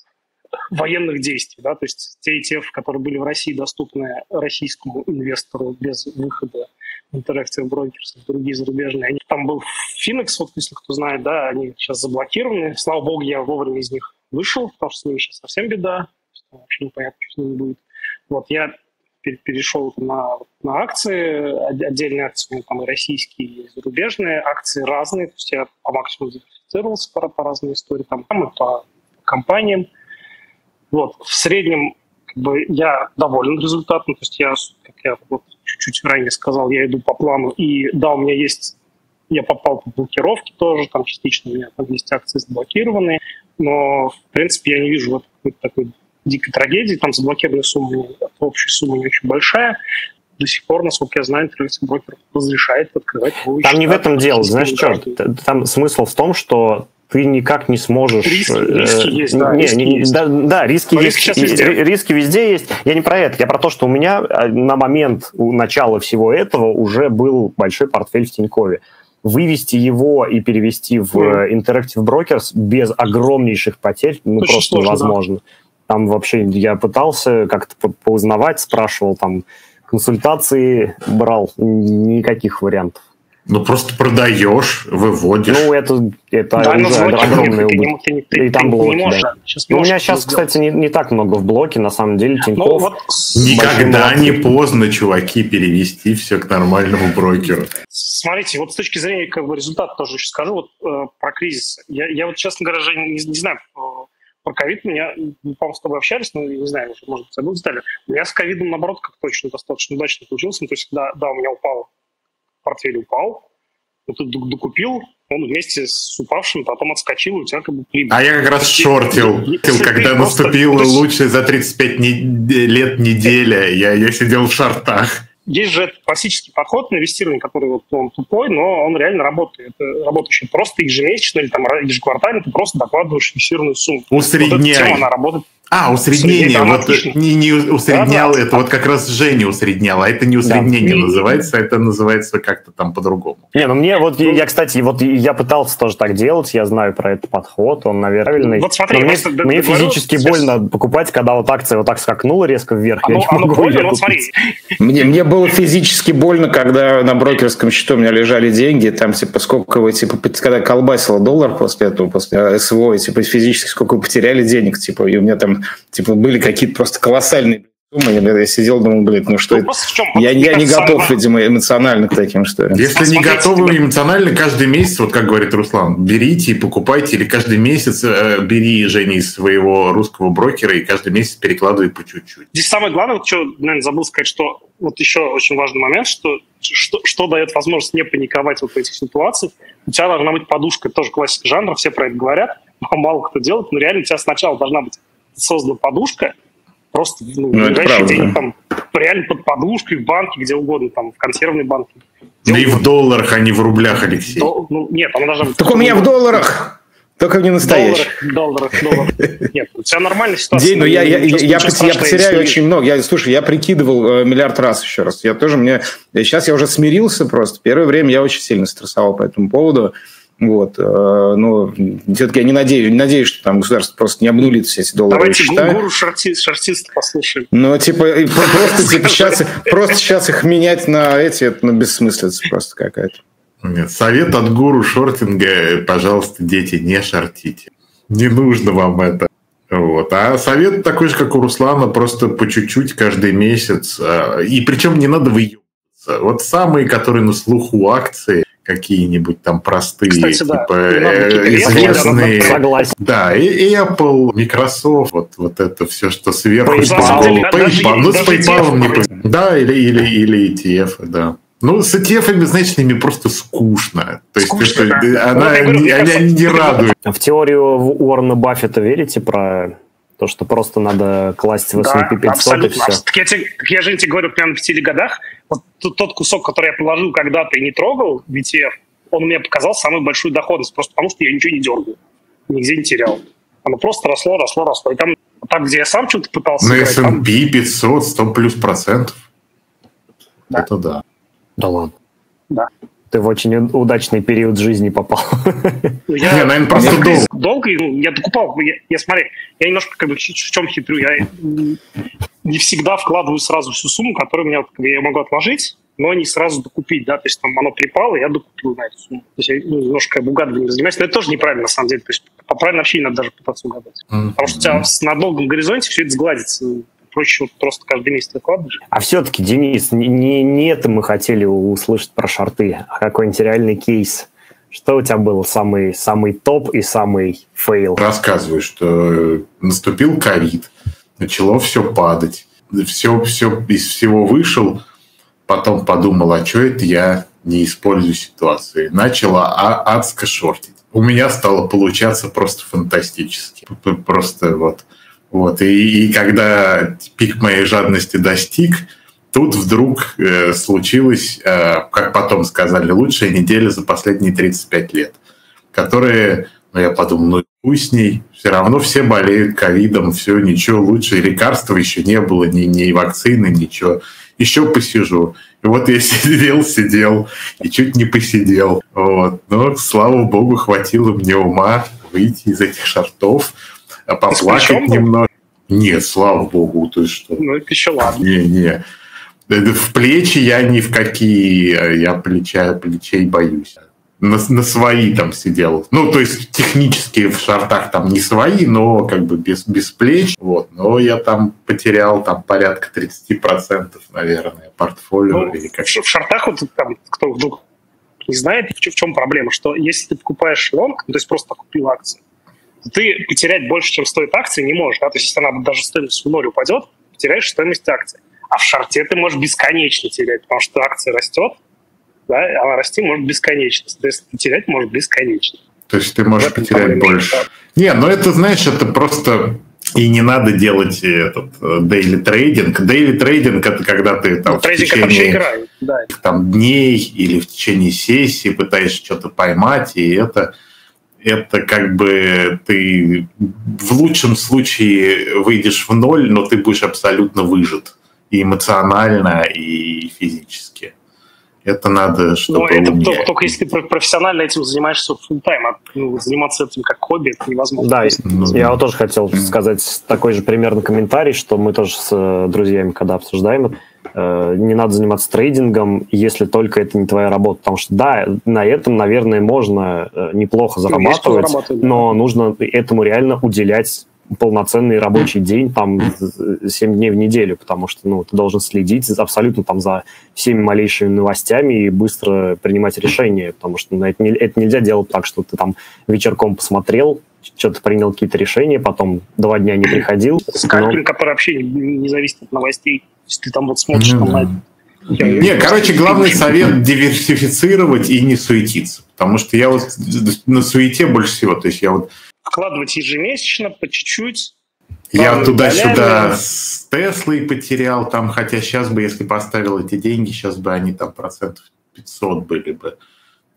военных действий, да, то есть те и ти эф, которые были в России доступны российскому инвестору без выхода Interactive Brokers и другие зарубежные, они, там был Finex, вот если кто знает, да, они сейчас заблокированы, слава богу, я вовремя из них вышел, потому что с ними сейчас совсем беда, вообще непонятно, что с ними будет. Вот я перешел на, на акции, отдельные акции, ну, там и российские, и зарубежные, акции разные, то есть я по максимуму диверсифицировался по, по разным историям, там, там и по компаниям. Вот, в среднем как бы, я доволен результатом, то есть я, как я вот, чуть-чуть ранее сказал, я иду по плану, и да, у меня есть, я попал по блокировке тоже, там частично у меня там есть акции заблокированные, но, в принципе, я не вижу вот какой-то такой дикой трагедии. Там заблокированная сумма, общая сумма не очень большая. До сих пор, насколько я знаю, Interactive Brokers разрешает открывать его счета. Там не в этом дело, знаешь, черт. Там смысл в том, что ты никак не сможешь... Риски, риски есть, да. Не, риски не, есть. Да, да, риски есть. Сейчас везде. Риски везде есть. Я не про это, я про то, что у меня на момент начала всего этого уже был большой портфель в Тинькове. Вывести его и перевести в Interactive Brokers без огромнейших потерь ну, просто сложно, невозможно. Да. Там вообще я пытался как-то поузнавать, спрашивал, там консультации брал, никаких вариантов. Ну, просто продаешь, выводишь. Ну, это, это да, уже огромный убыток. И там блоки, не можешь, да. Ну, у меня сейчас, кстати, не, не так много в блоке, на самом деле, Тинькофф. Ну, вот никогда не поздно, чуваки, перевести все к нормальному брокеру. Смотрите, вот с точки зрения как бы, результата тоже еще скажу вот, э, про кризис. Я, я вот, честно говоря, Жень, не, не знаю, про ковид меня, по-моему, с тобой общались, но не знаю, уже, может быть, забыл детали. У меня с ковидом, наоборот, как-то очень достаточно удачно получилось. Ну, то есть, да, да, у меня упало. Портфель упал, вот ты докупил, он вместе с упавшим потом отскочил, у тебя как бы прибыль. А я как раз шортил, когда наступила просто... лучшая за тридцать пять не... лет неделя, я, я сидел в шортах. Есть же этот классический подход на инвестирование, который вот, он тупой, но он реально работает. Это работающий просто ежемесячно или там, ежеквартально, ты просто докладываешь фиксированную сумму. Усредняй. Вот эта тема, она работает. А, усреднение. Вот не, не усреднял, да, да, это да. Вот как раз Женя усреднял, а это не усреднение да. называется, это называется как-то там по-другому. Не, ну мне вот, я, кстати, вот я пытался тоже так делать, я знаю про этот подход, он, наверное, правильный. Вот смотри, мне, просто, мне да, физически говорю, больно сейчас... покупать, когда вот акция вот так скакнула резко вверх, оно, я не могу больно, ее купить. Мне, мне было физически больно, когда на брокерском счету у меня лежали деньги, там типа сколько вы, типа, когда колбасило доллар после этого, после СВО, и, типа физически сколько вы потеряли денег, типа, и у меня там типа были какие-то просто колоссальные суммы. Я сидел, думал, блин, ну что ну, это? Я, я не готов, видимо, эмоционально к таким, что ли. Если а не готовы тебя... эмоционально, каждый месяц, вот как говорит Руслан, берите и покупайте, или каждый месяц э, бери, Женя, из своего русского брокера и каждый месяц перекладывай по чуть-чуть. Здесь самое главное, вот, что, наверное, забыл сказать, что вот еще очень важный момент, что, что, что дает возможность не паниковать вот в этих ситуациях. У тебя должна быть подушка, это тоже классика жанра, все про это говорят, мало кто делает, но реально у тебя сначала должна быть создана подушка, просто ну, ну, лежащие деньги там реально под подушкой, в банке, где угодно, там, в консервной банке. Да и в долларах, а не в рублях, Алексей. До, ну, нет, она должна быть... Так у меня в долларах! Только не настоящий. Доллар, доллар, доллар. Нет, у тебя нормальная ситуация. День, ну, я, я, я, я потеряю очень много. Я, слушай, я прикидывал э, миллиард раз еще раз. Я тоже мне... Сейчас я уже смирился просто. Первое время я очень сильно стрессовал по этому поводу. Вот, ну, все-таки я не надеюсь, не надеюсь, что там государство просто не обнулит все эти доллары. Давайте гуру шортиста послушаем. Ну, типа, просто типа, сейчас, просто сейчас их менять на эти, это ну, бессмыслица просто какая-то. Нет, совет от гуру шортинга, пожалуйста, дети, не шортите. Не нужно вам это. Вот. А совет такой же, как у Руслана, просто по чуть-чуть каждый месяц. И причем не надо выебываться. Вот самые, которые на слуху акции, какие-нибудь там простые, кстати, да, типа, известные. Согласен. Да, и Apple, Microsoft, вот, вот это все, что сверху. PayPal, PayPal. Ну, с PayPal не понимаю. Да, или, или, или и ти эф, да. Ну, с и ти эф-ами, значит, ими просто скучно. То есть скучно, это, да. она, ну, говорю, не, кажется, они не радуют. В теорию Уоррена Баффета верите про... То, что просто надо класть в эс энд пи пятьсот, да, и все. Так я, тебе, так я же тебе говорю, прямо в пяти годах, вот тот кусок, который я положил когда-то и не трогал, ви ти эф, он мне показал самую большую доходность, просто потому что я ничего не дергал, нигде не терял. Оно просто росло, росло, росло. И там, там где я сам что-то пытался... На играть, эс энд пи пятьсот, сто плюс процентов. Да. Это да. Да ладно. Да. Ты в очень удачный период жизни попал. Я, не, наверное, просто долго. Долго я докупал. Я, я смотри, я немножко как бы в чем хитрю. Я не всегда вкладываю сразу всю сумму, которую меня, я могу отложить, но не сразу докупить. Да? То есть там оно припало, и я докупил на эту сумму. То есть я немножко угадыванием занимаюсь. Но это тоже неправильно, на самом деле. То есть по правильному вообще не надо даже пытаться угадать. Mm-hmm. Потому что у тебя на долгом горизонте все это сгладится. Проще просто каждый месяц выкладываешь. А все-таки, Денис, не, не, не это мы хотели услышать про шорты, а какой-нибудь реальный кейс. Что у тебя был самый, самый топ и самый фейл? Рассказываю, что наступил ковид, начало все падать, все, все из всего вышел, потом подумал, а что это я не использую ситуацию. Начала а- адско шортить. У меня стало получаться просто фантастически. Просто вот... Вот, и, и когда пик моей жадности достиг, тут вдруг э, случилось, э, как потом сказали, лучшая неделя за последние тридцать пять лет, которые, ну, я подумал, ну, с ней, все равно все болеют ковидом, все, ничего лучше, лекарства еще не было, ни, ни вакцины, ничего, еще посижу. И вот я сидел, сидел, и чуть не посидел, вот, но, слава богу, хватило мне ума выйти из этих шортов, а поплакать немного. Нет, слава богу, ты что. Ну, это еще ладно. Не, не. В плечи я ни в какие, я плеча, плечей боюсь. На, на свои там сидел. Ну, то есть технически в шортах там не свои, но как бы без, без плеч. Вот. Но я там потерял там порядка тридцать процентов, наверное, портфолио. Ну, или как. В шортах, вот, там, кто вдруг не знает, в чем проблема, что если ты покупаешь лонг, ну, то есть просто купил акцию, ты потерять больше, чем стоит акция, не можешь. Да? То есть, если она даже стоимость в ноль упадет, потеряешь стоимость акции. А в шорте ты можешь бесконечно терять, потому что акция растет, да, она расти может бесконечно. Соответственно, терять может бесконечно. То есть ты можешь потерять больше. Не, ну это, знаешь, это просто... И не надо делать этот дейли трейдинг. Дейли трейдинг – это когда ты там, ну, в течение да. там, дней или в течение сессии пытаешься что-то поймать, и это... Это как бы ты в лучшем случае выйдешь в ноль, но ты будешь абсолютно выжат. И эмоционально, и физически. Это надо, чтобы но это умнее. Только, только если ты профессионально этим занимаешься фулл-тайм. А, ну, заниматься этим как хобби – это невозможно. Да, ну, я вот тоже хотел mm. сказать такой же примерно комментарий, что мы тоже с друзьями, когда обсуждаем, э, не надо заниматься трейдингом, если только это не твоя работа. Потому что, да, на этом, наверное, можно неплохо зарабатывать, ну, но да. нужно этому реально уделять полноценный рабочий день, там, семь дней в неделю, потому что, ну, ты должен следить абсолютно там за всеми малейшими новостями и быстро принимать решения, потому что ну, это, не, это нельзя делать так, что ты там вечерком посмотрел, что-то принял какие-то решения, потом два дня не приходил. Скальпинг, но... который вообще не зависит от новостей, если ты там вот смотришь mm-hmm. онлайн. Я не, не короче, главный совет – диверсифицировать и не суетиться, потому что я вот на суете больше всего, то есть я вот вкладывать ежемесячно, по чуть-чуть. Я туда-сюда с Теслой потерял, там, хотя сейчас бы, если поставил эти деньги, сейчас бы они там процентов пятьсот были бы.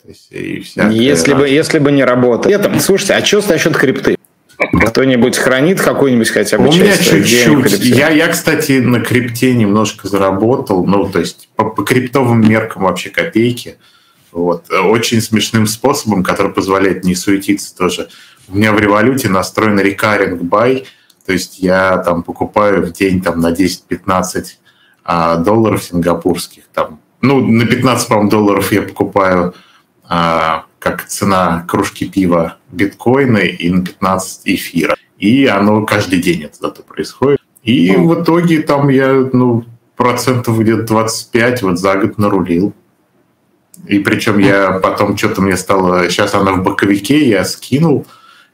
То есть, и если, бы если бы не работало. Этом, слушайте, а что насчет крипты? Кто-нибудь хранит какую-нибудь хотя бы У часть? У меня чуть-чуть. Я, я, кстати, на крипте немножко заработал. Ну, то есть по, по криптовым меркам вообще копейки. Вот. Очень смешным способом, который позволяет не суетиться тоже. У меня в Revolut настроен recurring buy, то есть я там покупаю в день там, на десять-пятнадцать долларов сингапурских. Там. Ну, на пятнадцать, по-моему, долларов я покупаю а, как цена кружки пива биткоины и на пятнадцать эфира. И оно каждый день это зато происходит. И ну, в итоге там я ну, процентов где-то двадцать пять вот за год нарулил. И причем я потом что-то мне стало... Сейчас она в боковике, я скинул.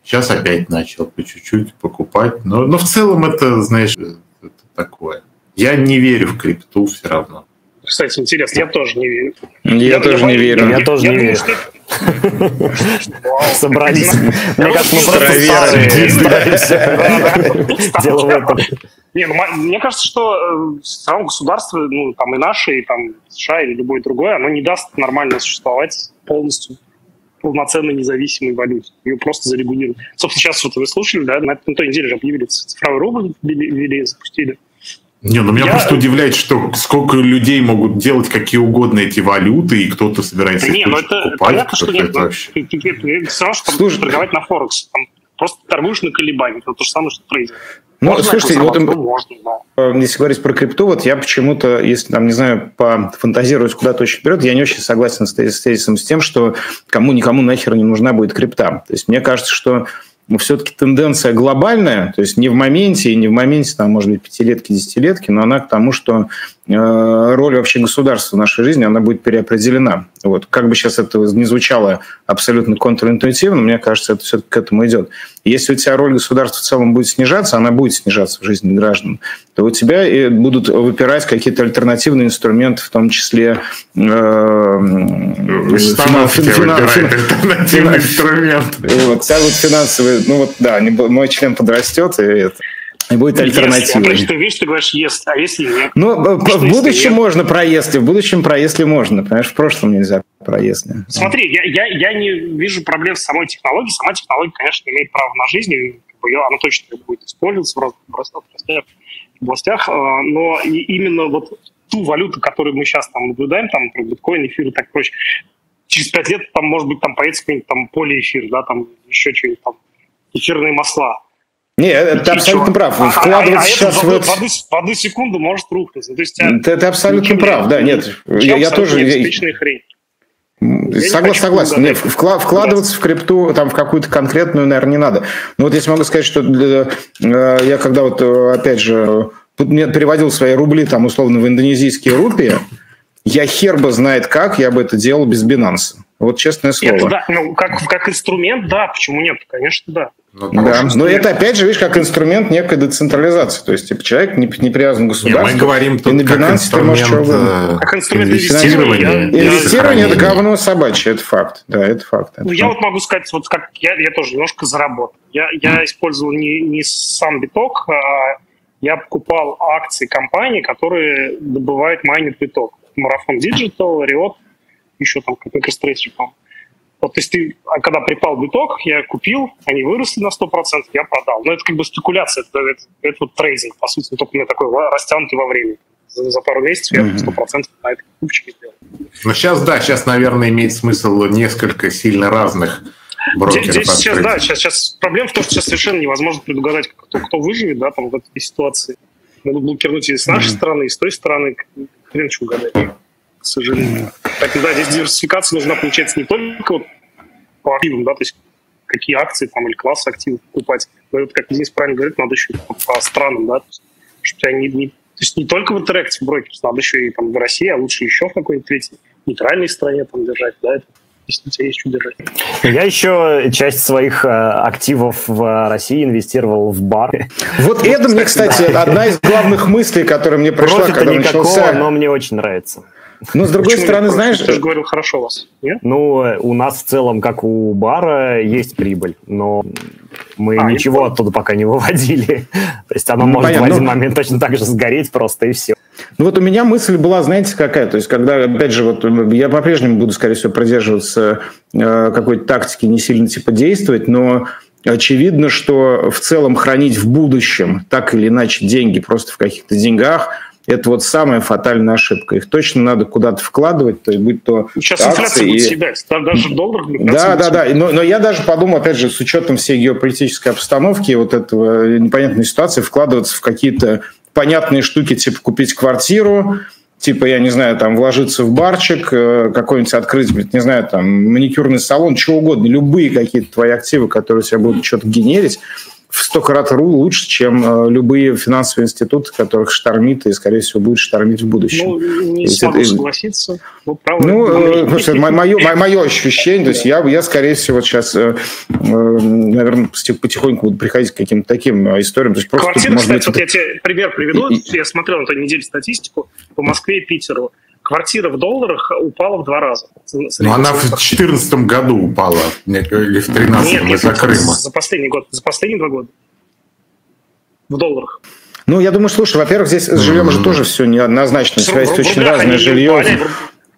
Сейчас опять начал по чуть-чуть покупать. Но, но в целом это, знаешь, это такое. Я не верю в крипту все равно. Кстати, интересно, я тоже не верю. Я, я тоже не верю. Я тоже не верю. Собрались. Мне кажется, мы просто старые. Дело в этом. Не, ну, мне кажется, что все равно государство, ну, там и наше, и там США, или любое другое, оно не даст нормально существовать полностью полноценной независимой валюте. Ее просто зарегулируют. Собственно, сейчас вот вы слушали, да, на, на той неделе же объявили цифровой рубль, ввели, запустили. Не, ну меня я... просто удивляет, что сколько людей могут делать какие угодно эти валюты, и кто-то собирается да их не, ну это покупать. Понятно, что нет, вообще... ты, ты, ты, ты, ты все равно, что будешь торговать на Форексе. Там просто торгуешь на колебании. Это то же самое, что трейдер. Ну, можно, слушайте, вот им, можно, да. Если говорить про крипту, вот я почему-то, если там, не знаю, пофантазировать куда-то очень вперед, я не очень согласен с тезисом с тем, что кому-никому нахер не нужна будет крипта. То есть мне кажется, что все-таки тенденция глобальная, то есть не в моменте, и не в моменте, там, может быть, пятилетки, десятилетки, но она к тому, что роль вообще государства в нашей жизни, она будет переопределена. Вот. Как бы сейчас это не звучало абсолютно контринтуитивно, мне кажется, это все-таки к этому идет. Если у тебя роль государства в целом будет снижаться, она будет снижаться в жизни граждан, то у тебя будут выпирать какие-то альтернативные инструменты, в том числе финансовые. Ну вот, да, мой член подрастет, и это... И будет альтернатива. Yes. Ты видишь, ты говоришь «ес», yes, а если нет? Ну, в будущем можно про «если», в будущем про «если» можно, понимаешь, в прошлом нельзя про «если». Смотри, я, я, я не вижу проблем с самой технологией. Сама технология, конечно, имеет право на жизнь, ее, она точно будет использоваться в разных областях, но именно вот ту валюту, которую мы сейчас там наблюдаем, там, про биткоин, эфир и так прочее, через пять лет там, может быть, там появится какой-нибудь там полиэфир, да, там еще что-нибудь там, эфирные масла. Нет, ты абсолютно прав. Вкладывать сейчас в одну секунду может рухнуть. Ты абсолютно прав, да, нет. Я тоже... Согласен, согласен. Нет, вкладываться в крипту, там, в какую-то конкретную, наверное, не надо. Но вот если могу сказать, что я когда вот, опять же, переводил свои рубли, там, условно, в индонезийские рупии, я хер бы знает как, я бы это делал без Binance. Вот честное слово. Это, да, ну, как, как инструмент, да, почему нет? Конечно, да. Но, да. Но это, опять же, видишь, как инструмент некой децентрализации. То есть, типа, человек не, не привязан к государству. Мы говорим тут и на Binance ты можешь чего-то... Как инструмент инвестирования. Инвестирование – это говно собачье, это факт. Да, это факт. Это ну, факт. Я вот могу сказать, вот как я, я тоже немножко заработал. Я, я mm. использовал не, не сам биток, а я покупал акции компаний, которые добывают майнит биток. Марафон Digital, Riot, еще там какой-то стрейчик, по-моему. Вот, то есть ты, когда припал биток, я купил, они выросли на сто процентов, я продал. Но это как бы спекуляция, это, это, это вот трейдинг, по сути, только у меня такой растянутый во времени. За, за пару месяцев я сто процентов на этой купчике сделал. Ну сейчас, да, сейчас, наверное, имеет смысл несколько сильно разных брокеров. Здесь, здесь сейчас, да, сейчас, сейчас проблема в том, что сейчас совершенно невозможно предугадать, кто, кто выживет, да, там в этой ситуации. Могут блокировать и с нашей mm-hmm. стороны, и с той стороны, хрен чего гадать. К сожалению. Так, да, здесь диверсификация нужна, получается, не только вот по активам, да, то есть какие акции там или классы активов покупать. Но вот, как Денис правильно говорит, надо еще по странам, да, то есть, чтобы тебя не, не, то есть не только в Interactive Brokers, надо еще и там в России, а лучше еще в какой-нибудь третьей нейтральной стране там держать, да, это, если у тебя есть что держать. Я еще часть своих э, активов в России инвестировал в бар. Вот это мне, кстати, одна из главных мыслей, которая мне пришла, когда начался... но мне очень нравится. Ну, с другой Почему стороны, знаешь... Ты же говорил, хорошо у вас, нет? Ну, у нас в целом, как у бара, есть прибыль, но мы а, ничего оттуда пока не выводили. То есть оно ну, может понятно. в один момент точно так же сгореть просто, и все. Ну, вот у меня мысль была, знаете, какая? То есть, когда, опять же, вот я по-прежнему буду, скорее всего, придерживаться э, какой-то тактики, не сильно типа действовать, но... Очевидно, что в целом хранить в будущем так или иначе деньги просто в каких-то деньгах – это вот самая фатальная ошибка. Их точно надо куда-то вкладывать, то есть будь то сейчас инфляция и... будет съедать, даже доллар. Да, да, да. Но, но я даже подумал, опять же, с учетом всей геополитической обстановки и вот этого непонятной ситуации, вкладываться в какие-то понятные штуки, типа купить квартиру, типа, я не знаю, там, вложиться в барчик, какой-нибудь открыть, блядь, не знаю, там, маникюрный салон, чего угодно, любые какие-то твои активы, которые у тебя будут что-то генерить, в сто крат лучше, чем любые финансовые институты, которых штормит и, скорее всего, будет штормить в будущем. Ну, не смогу это... согласиться. Ну, правда, ну потому что это мое, мое ощущение. То есть я, я, скорее всего, сейчас, наверное, потихоньку буду приходить к каким-то таким историям. То есть просто квартиры, кстати, быть... вот я тебе пример приведу. И... Я смотрел на той неделе статистику по Москве и Питеру. Квартира в долларах упала в два раза. Но она в две тысячи четырнадцатом году упала, или в две тысячи тринадцатом из-за Крыма. За последний год, за последние два года. В долларах. Ну, я думаю, слушай, во-первых, здесь с жильем же тоже все неоднозначно. Есть очень разное жилье.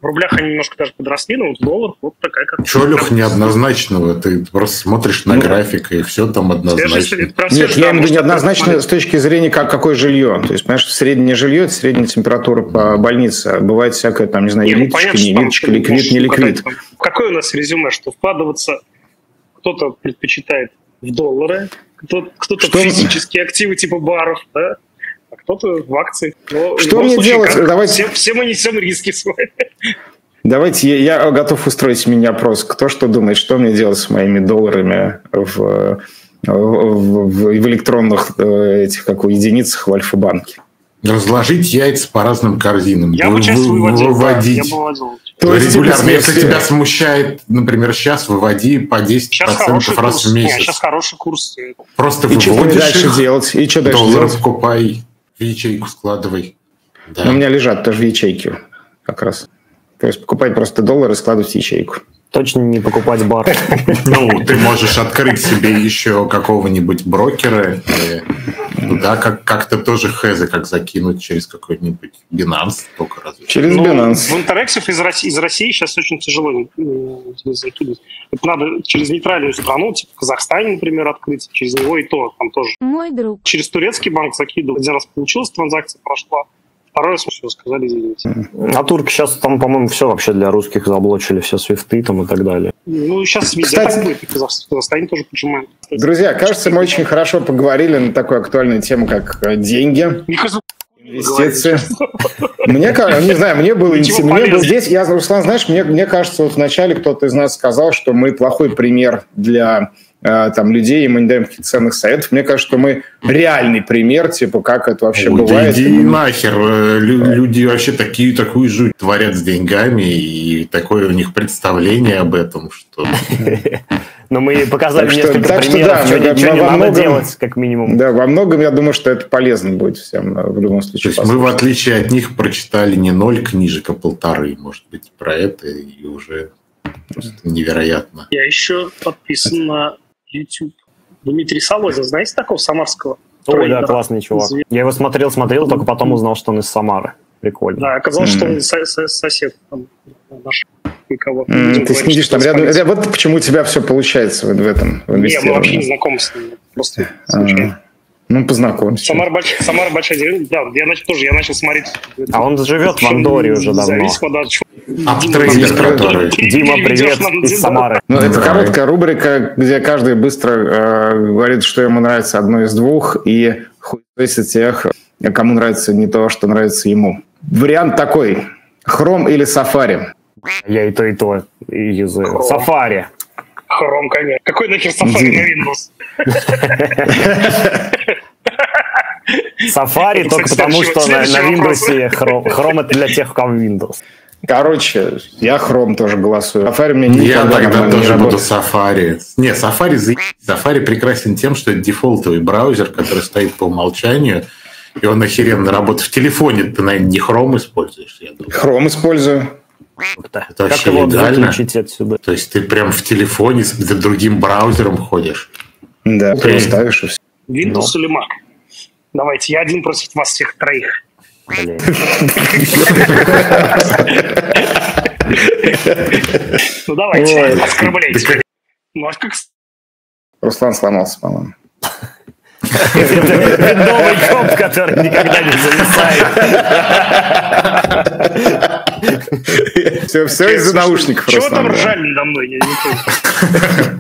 В рублях они немножко даже подросли, но вот в долларах вот такая как-то. Чёлюх неоднозначного. Ты просто смотришь на ну, график, и все там однозначно. Же, нет, я имею в виду неоднозначно с точки зрения, как, какое жилье. То есть, понимаешь, среднее жилье – это средняя температура по больнице. Бывает всякое, там, не знаю, элиточка, не элиточка, ликвид, не ликвид. Какое у нас резюме, что вкладываться кто-то предпочитает в доллары, кто-то, кто-то в физические активы типа баров, да? А кто-то в акции. Но что мне случае, делать? Как... Давайте... Все, все мы несем риски с вами. Давайте, я, я готов устроить мини-опрос. Кто что думает, что мне делать с моими долларами в, в, в, в электронных этих, как у единицах в Альфа-банке? Разложить яйца по разным корзинам. Я бы сейчас выводил. Выводить. Да, я регулярно. Если тебя смущает, например, сейчас выводи по десять процентов раз в месяц. Сейчас хороший курс. Просто и выводишь дальше их, делать? И что дальше доллары делать? Купай. В ячейку складывай. Да. У меня лежат тоже в ячейке как раз. То есть покупать просто доллары и складывать в ячейку. Точно не покупать бар. Ну, ты можешь открыть себе еще какого-нибудь брокера. Да, как-то тоже хэзы как закинуть через какой-нибудь Binance. Через Binance. В Интерактив из России сейчас очень тяжело закинуть. Это надо через нейтральную страну, типа Казахстан, например, открыть. Через него и то там тоже. Мой друг. Через турецкий банк закидывал. Один раз получилось, транзакция прошла. Второй раз мы сказали, извините. А турки сейчас там, по-моему, все вообще для русских заблочили, все свифты там и так далее. Ну, сейчас везде так будет, и Казахстан тоже поджимает. Друзья, кажется, мы очень хорошо поговорили на такую актуальную тему, как деньги, инвестиции. Мне кажется, не знаю, мне было интересно. Здесь, я, Руслан, знаешь, мне, мне кажется, вот вначале кто-то из нас сказал, что мы плохой пример для... там, людей, и мы не даем каких-то ценных советов. Мне кажется, что мы реальный пример, типа, как это вообще Ой, бывает. Иди нахер. Лю- да. Люди вообще такие, такую жуть творят с деньгами, и такое у них представление об этом, что... Но мы показали несколько примеров, что не надо делать, как минимум. Да, во многом, я думаю, что это полезно будет всем в любом случае. То есть мы, в отличие от них, прочитали не ноль книжек, а полторы, может быть, про это, и уже невероятно. Я еще подписан на YouTube. Дмитрий Салозин, знаете такого самарского? Ой, да, классный чувак. Я его смотрел, смотрел, только потом узнал, что он из Самары. Прикольно. Да, оказалось, что он сосед наш. Ты сидишь там рядом. Вот почему у тебя все получается в этом инвестировании. Я вообще не знаком с ним. Просто случайно. Ну, познакомься. Самара большая деревня. Да, я начал тоже, я начал смотреть. А он живет в Андорре уже давно. Аптрейдер, который. Дима, привет из Самары. Ну, это короткая рубрика, где каждый быстро э, говорит, что ему нравится одно из двух, и хуйся тех, кому нравится не то, что нравится ему. Вариант такой. Chrome или Safari? Я и то, и то юзаю. Safari. Chrome, конечно. Какой нахер Safari на Windows? Safari только потому, что на Windows Chrome. Chrome это для тех, у кого Windows. Короче, я Chrome тоже голосую. Safari у меня не Я тогда тоже буду Safari. Не, Safari за... Safari прекрасен тем, что это дефолтовый браузер, который стоит по умолчанию, и он охеренно работает. В телефоне ты, наверное, не Chrome используешь, я думаю. Chrome использую. Это как вообще его идеально. Отсюда? То есть ты прям в телефоне с другим браузером ходишь. Да, ты ставишь и все. Windows или Mac? Давайте, я один против вас всех троих. Блин. Ну давайте, оскорбляйте. Ну а как... Руслан сломался, по-моему. Это новый комп, который никогда не зависает. Все, все из-за наушников. Чего там ржали надо мной? Я не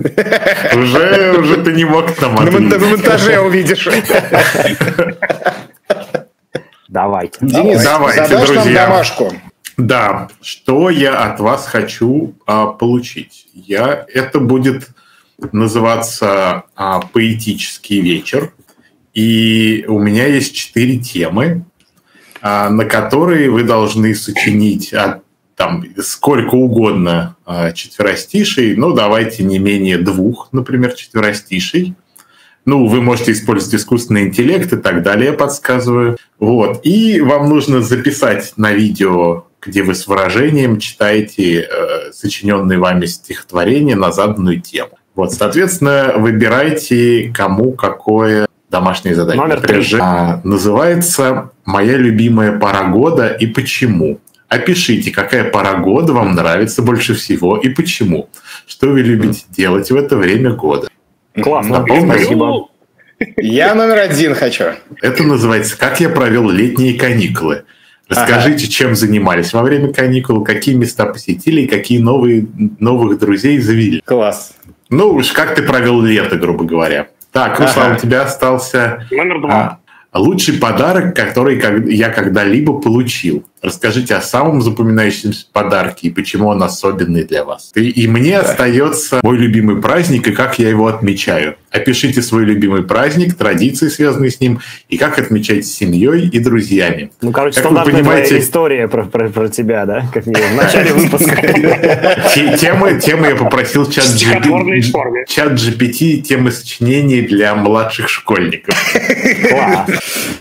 понял. Уже, уже ты не мог там ответить. На монтаже увидишь. Давайте. Денис, давайте, задашь друзья. Нам домашку. Да, что я от вас хочу а, получить? Я, это будет называться а, «Поэтический вечер». И у меня есть четыре темы, а, на которые вы должны сочинить от, там, сколько угодно а, четверостишей. Ну, давайте не менее двух, например, четверостишей. Ну, вы можете использовать искусственный интеллект и так далее, я подсказываю. Вот. И вам нужно записать на видео, где вы с выражением читаете э, сочиненные вами стихотворения на заданную тему. Вот, соответственно, выбирайте, кому какое домашнее задание. Номер три. А, называется «Моя любимая пора года и почему». Опишите, какая пора года вам нравится больше всего и почему. Что вы любите делать в это время года. Классно. Спасибо. Я номер один хочу. Это называется «Как я провел летние каникулы». Расскажите, ага. чем занимались во время каникул, какие места посетили и какие новые, новых друзей завели. Класс. Ну уж как ты провел лето, грубо говоря. Так, ага. Руслан, у тебя остался... Номер два. А, лучший подарок, который я когда-либо получил. Расскажите о самом запоминающемся подарке и почему он особенный для вас. И, и мне да. остается мой любимый праздник и как я его отмечаю. Опишите свой любимый праздник, традиции, связанные с ним, и как отмечать с семьей и друзьями. Ну, короче, как стандартная понимаете... история про, про, про тебя, да? Как мне в начале выпуска. Темы я попросил чат джи пи ти, темы сочинений для младших школьников.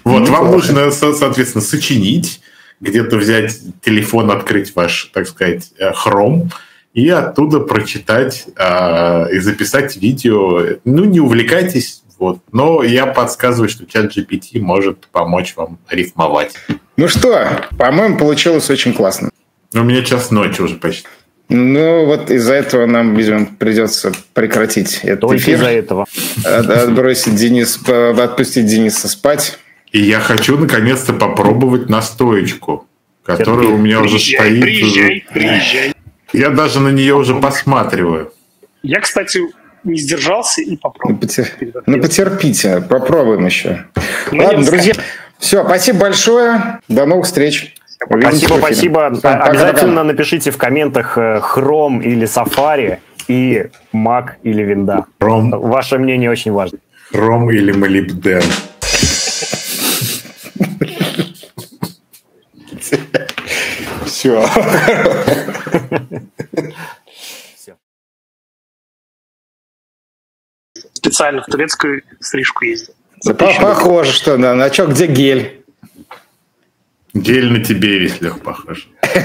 Вот, вам нужно, соответственно, сочинить, где-то взять телефон, открыть ваш, так сказать, Chrome и оттуда прочитать э, и записать видео. Ну, не увлекайтесь, вот. Но я подсказываю, что чат джи пи ти может помочь вам рифмовать. Ну что, по-моему, получилось очень классно. У меня час ночи уже почти. Ну, вот из-за этого нам, видимо, придется прекратить этот Только эфир. Из-за этого. Отбросить Дениса, отпустить Дениса спать. И я хочу наконец-то попробовать настоечку, которая у меня приезжай, уже стоит. Приезжай, приезжай. Я даже на нее уже посматриваю. Я, кстати, не сдержался и попробую. Ну, потер... ну потерпите, попробуем еще. Мы Ладно, друзья, все, спасибо большое, до новых встреч. Увидимся спасибо, спасибо. Все, обязательно пока-пока. Напишите в комментах Chrome или Safari и Mac или Винда. Chrome. Ваше мнение очень важно. Chrome или молибден. Все. Специально в турецкую стрижку ездил. Да похоже, что на ночок, где гель? Гель на тебе весь лег похож. Да.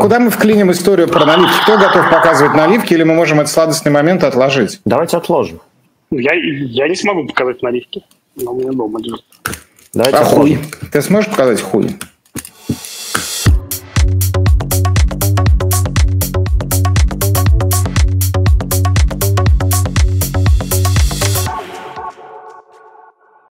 Куда мы вклиним историю про наливки? Кто готов показывать наливки, или мы можем этот сладостный момент отложить? Давайте отложим. Я, я не смогу показать наливки, но у меня дома держит. Давайте а хуй. Ты сможешь показать хуй?